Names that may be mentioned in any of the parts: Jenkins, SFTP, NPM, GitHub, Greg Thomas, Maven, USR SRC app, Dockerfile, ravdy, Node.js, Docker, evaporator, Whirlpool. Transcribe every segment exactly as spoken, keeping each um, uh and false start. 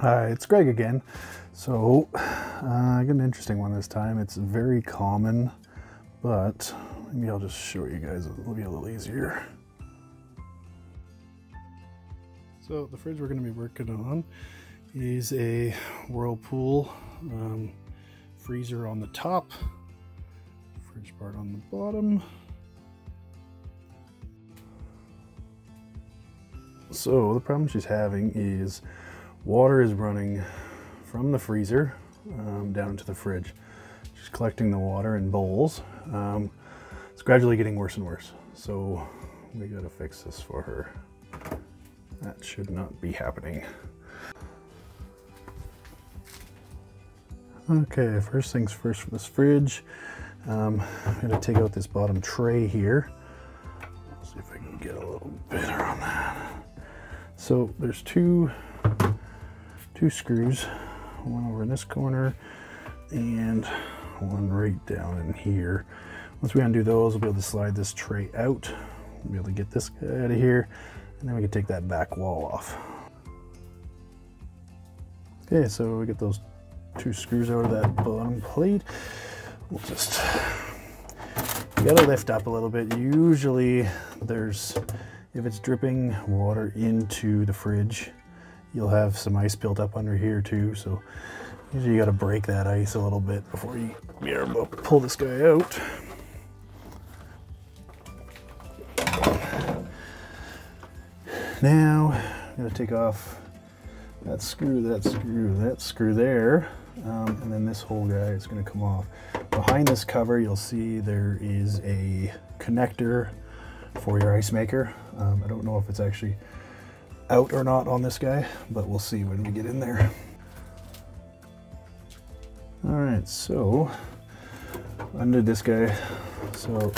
Hi, it's Greg again. So uh, I got an interesting one this time. It's very common, but maybe I'll just show you guys. It'll be a little easier. So the fridge we're going to be working on is a Whirlpool um, freezer on the top, fridge part on the bottom. So the problem she's having is water is running from the freezer um, down into the fridge. She's collecting the water in bowls. Um, it's gradually getting worse and worse. So we gotta fix this for her. That should not be happening. Okay, first things first for this fridge. Um, I'm gonna take out this bottom tray here. Let's see if I can get a little better on that. So there's two Two screws, one over in this corner and one right down in here. Once we undo those, we'll be able to slide this tray out. We'll be able to get this guy out of here, and then we can take that back wall off. Okay, so we get those two screws out of that bottom plate. We'll just, you gotta lift up a little bit. Usually there's, if it's dripping water into the fridge, you'll have some ice built up under here too, so usually you got to break that ice a little bit before you you're able to pull this guy out. Now I'm going to take off that screw, that screw, that screw there, um, and then this whole guy is going to come off. Behind this cover you'll see there is a connector for your ice maker. Um, I don't know if it's actually out or not on this guy, but we'll see when we get in there. All right, so under this guy, so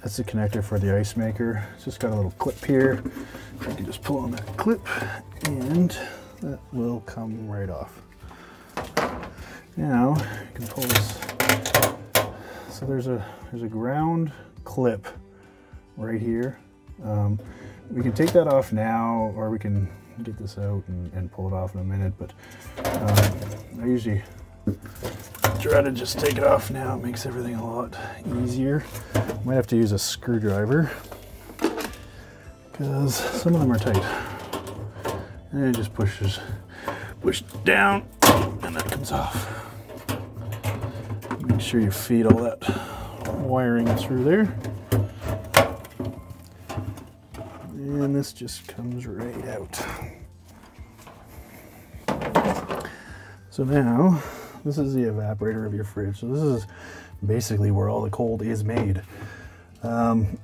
that's the connector for the ice maker. It's just got a little clip here. You can just pull on that clip and that will come right off. Now you can pull this. So there's a there's a ground clip right here. Um, We can take that off now, or we can get this out and, and pull it off in a minute, but um, I usually try to just take it off now. It makes everything a lot easier. Might have to use a screwdriver because some of them are tight. And it just pushes, push down, and that comes off. Make sure you feed all that wiring through there. And this just comes right out. So now, this is the evaporator of your fridge. So this is basically where all the cold is made. Um,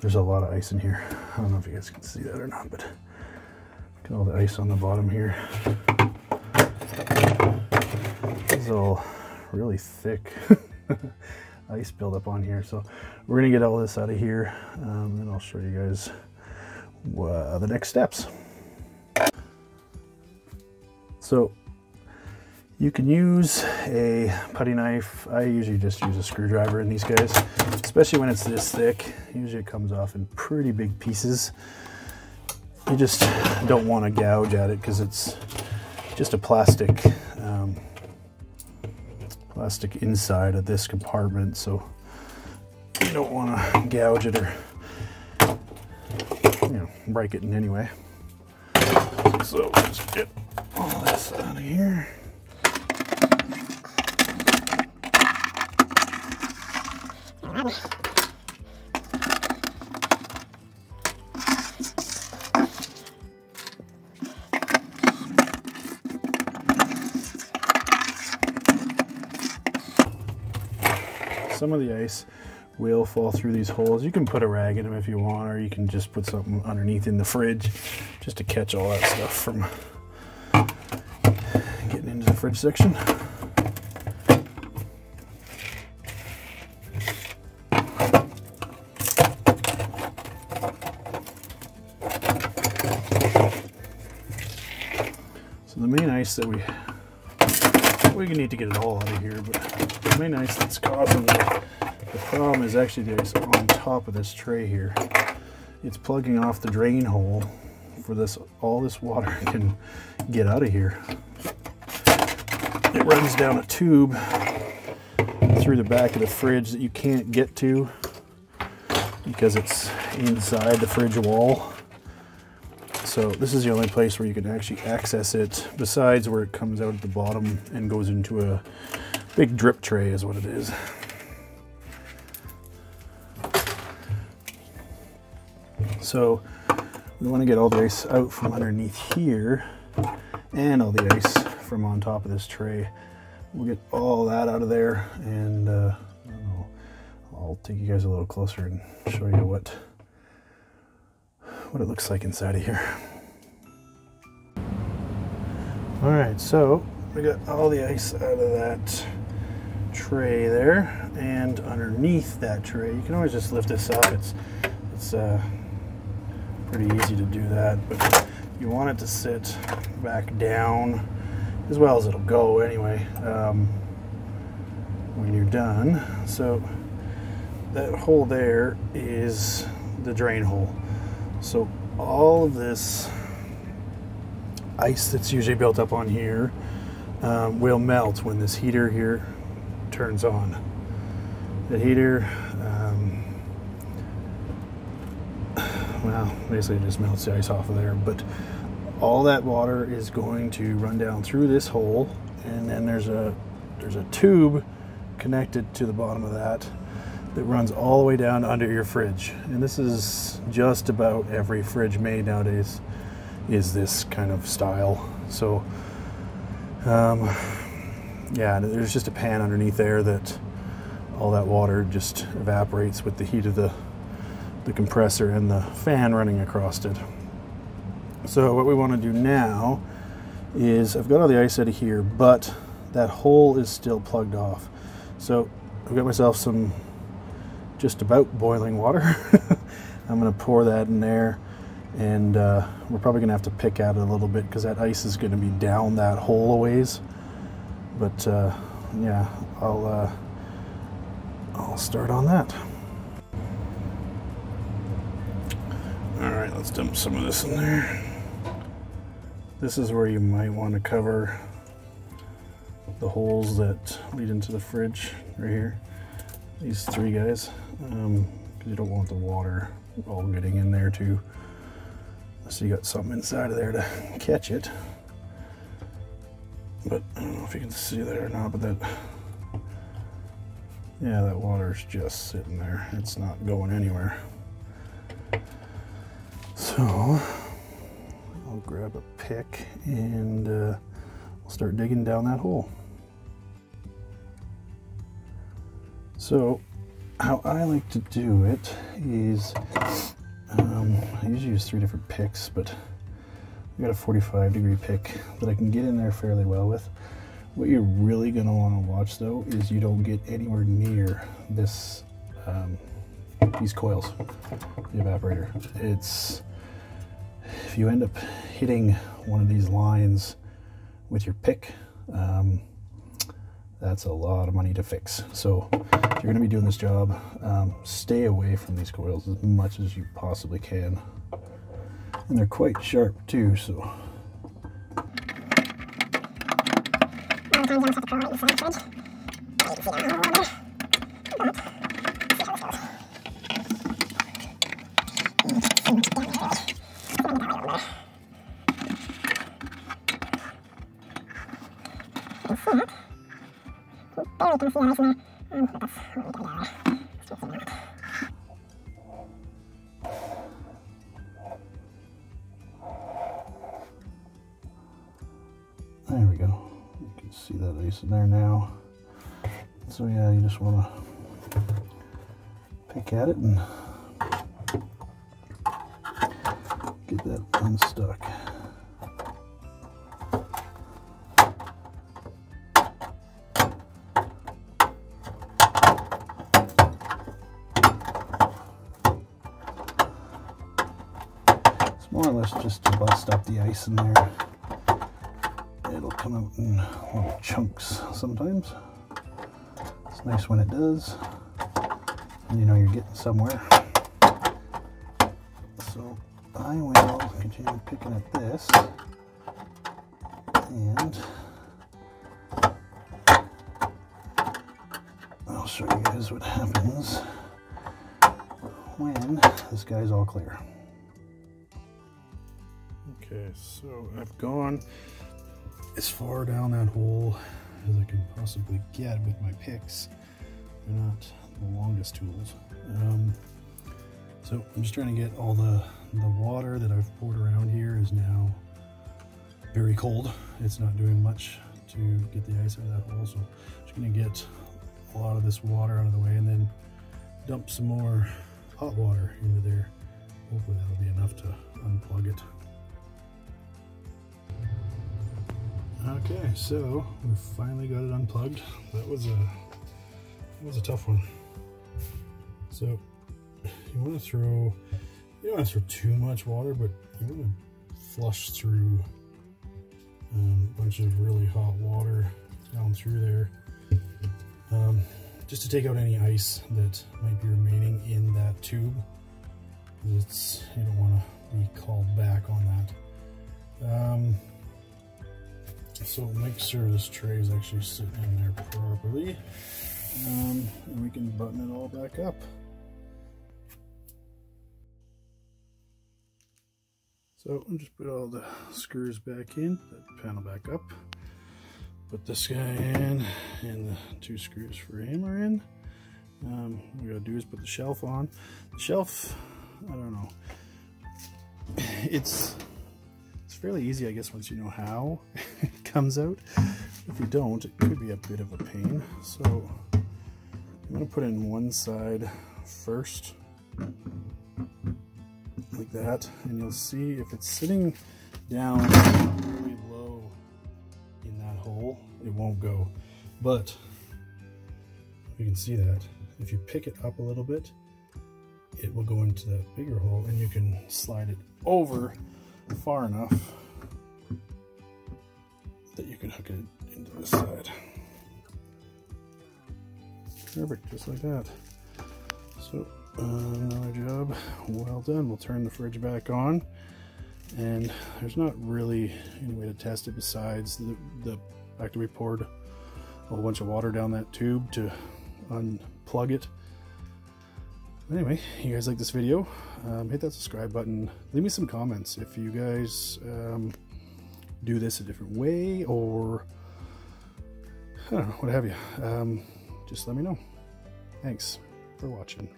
there's a lot of ice in here. I don't know if you guys can see that or not, but look at all the ice on the bottom here. This is all really thick. Ice buildup on here, so we're gonna get all this out of here, um, and I'll show you guys uh, the next steps. So you can use a putty knife. I usually just use a screwdriver in these guys, especially when it's this thick. Usually it comes off in pretty big pieces. You just don't want to gouge at it because it's just a plastic. Um, plastic inside of this compartment, so you don't want to gouge it or, you know, break it in any way. So just get all this out of here. Some of the ice will fall through these holes. You can put a rag in them if you want, or you can just put something underneath in the fridge just to catch all that stuff from getting into the fridge section. So the main ice that we we need to get it all out of here, but the main ice that's causing the, the problem is actually the ice on top of this tray here. It's plugging off the drain hole for this, all this water can get out of here. It runs down a tube through the back of the fridge that you can't get to because it's inside the fridge wall. So this is the only place where you can actually access it, besides where it comes out at the bottom and goes into a big drip tray is what it is. So we want to get all the ice out from underneath here and all the ice from on top of this tray. We'll get all that out of there, and uh, I don't know, I'll take you guys a little closer and show you what what it looks like inside of here. All right, so we got all the ice out of that tray there, and underneath that tray, you can always just lift this up. It's it's uh, pretty easy to do that, but you want it to sit back down as well as it'll go anyway um, when you're done. So that hole there is the drain hole. So all of this ice that's usually built up on here um, will melt when this heater here turns on. The heater, um, well, basically it just melts the ice off of there, but all that water is going to run down through this hole, and then there's a there's a tube connected to the bottom of that that runs all the way down under your fridge. And this is just about every fridge made nowadays is this kind of style. So um, yeah, there's just a pan underneath there that all that water just evaporates with the heat of the the compressor and the fan running across it. So what we want to do now is, I've got all the ice out of here, but that hole is still plugged off. So I've got myself some just about boiling water. I'm going to pour that in there, and uh, we're probably going to have to pick at it a little bit because that ice is going to be down that hole a ways. But uh, yeah, I'll, uh, I'll start on that. All right, let's dump some of this in there. This is where you might want to cover the holes that lead into the fridge right here. These three guys, um, because you don't want the water all getting in there too. So you got something inside of there to catch it. But I don't know if you can see that or not, but that, yeah, that water's just sitting there. It's not going anywhere. So I'll grab a pick and uh, I'll start digging down that hole. So how I like to do it is, um, I usually use three different picks, but I've got a forty-five degree pick that I can get in there fairly well with. What you're really going to want to watch though is you don't get anywhere near this, um, these coils, the evaporator. It's, if you end up hitting one of these lines with your pick, um, that's a lot of money to fix. So if you're going to be doing this job, um, stay away from these coils as much as you possibly can. And they're quite sharp too, so. There we go. You can see that ice in there now. So yeah, you just want to pick at it and get that unstuck. It's more or less just to bust up the ice in there. It'll come out in little chunks sometimes. It's nice when it does, and you know you're getting somewhere. So I will continue picking at this and I'll show you guys what happens when this guy's all clear. Okay, so I've gone as far down that hole as I can possibly get with my picks. They're not the longest tools. Um, so I'm just trying to get all the, the water that I've poured around here is now very cold. It's not doing much to get the ice out of that hole. So I'm just gonna get a lot of this water out of the way and then dump some more hot water into there. Hopefully that'll be enough to unplug it. Okay, so we finally got it unplugged. That was a that was a tough one. So you want to throw you don't want to throw too much water, but you want to flush through um, a bunch of really hot water down through there, um, just to take out any ice that might be remaining in that tube. It's you don't want to be called back on that. Um, So make sure this tray is actually sitting in there properly, um, and we can button it all back up. So I'll just put all the screws back in, that panel back up, put this guy in, and the two screws for him are in. Um, what we gotta do is put the shelf on. The shelf, I don't know, it's it's fairly easy, I guess, once you know how. Comes out. If you don't, it could be a bit of a pain. So I'm gonna put in one side first, like that, and you'll see if it's sitting down really low in that hole, it won't go. But you can see that if you pick it up a little bit, it will go into that bigger hole, and you can slide it over far enough that you can hook it into this side. Perfect, just like that. So uh, another job well done. We'll turn the fridge back on, and there's not really any way to test it besides the, the fact that we poured a whole bunch of water down that tube to unplug it. Anyway, you guys like this video, um, hit that subscribe button. Leave me some comments if you guys um, do this a different way, or I don't know, what have you. Um, just let me know. Thanks for watching.